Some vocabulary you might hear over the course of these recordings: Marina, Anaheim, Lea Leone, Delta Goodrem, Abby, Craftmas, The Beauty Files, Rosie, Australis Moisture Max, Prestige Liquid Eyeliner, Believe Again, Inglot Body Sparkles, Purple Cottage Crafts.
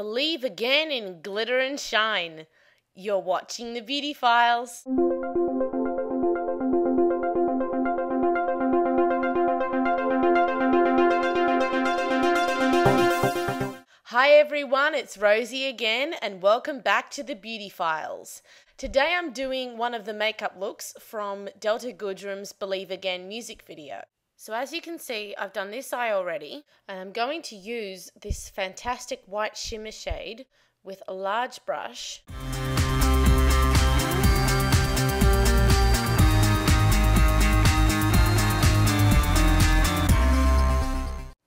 Believe Again in Glitter and Shine. You're watching The Beauty Files. Hi everyone, it's Rosie again and welcome back to The Beauty Files. Today I'm doing one of the makeup looks from Delta Goodrem's Believe Again music video. So as you can see, I've done this eye already, and I'm going to use this fantastic white shimmer shade with a large brush.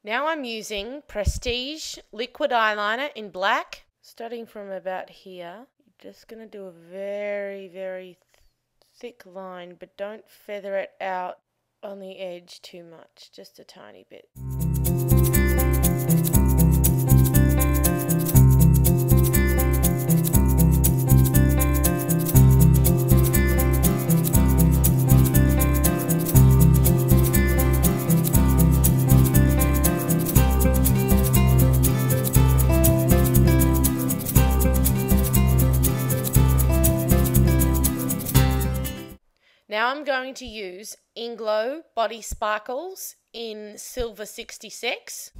Now I'm using Prestige Liquid Eyeliner in black. Starting from about here, you're just going to do a very, very thick line, but don't feather it out on the edge too much, just a tiny bit. Now I'm going to use Inglot Body Sparkles in Silver 66.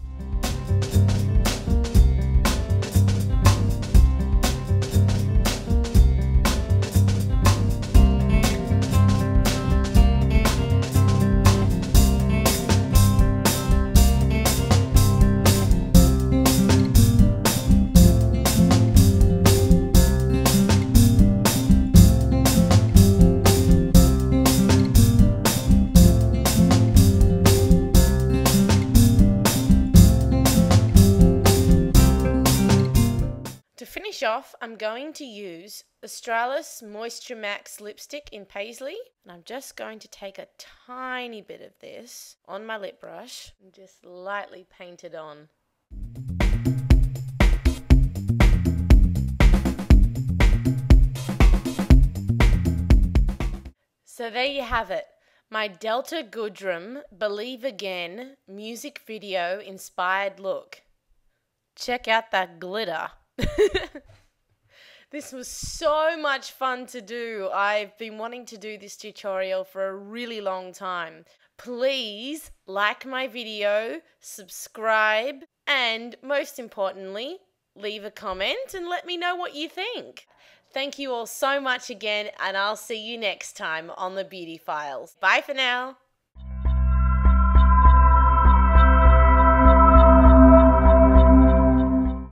Off, I'm going to use Australis Moisture Max lipstick in Paisley, and I'm just going to take a tiny bit of this on my lip brush and just lightly paint it on. So there you have it, my Delta Goodrem Believe Again music video inspired look. Check out that glitter. This was so much fun to do. I've been wanting to do this tutorial for a really long time. Please like my video, subscribe, and most importantly, leave a comment and let me know what you think. Thank you all so much again, and I'll see you next time on The Beauty Files. Bye for now.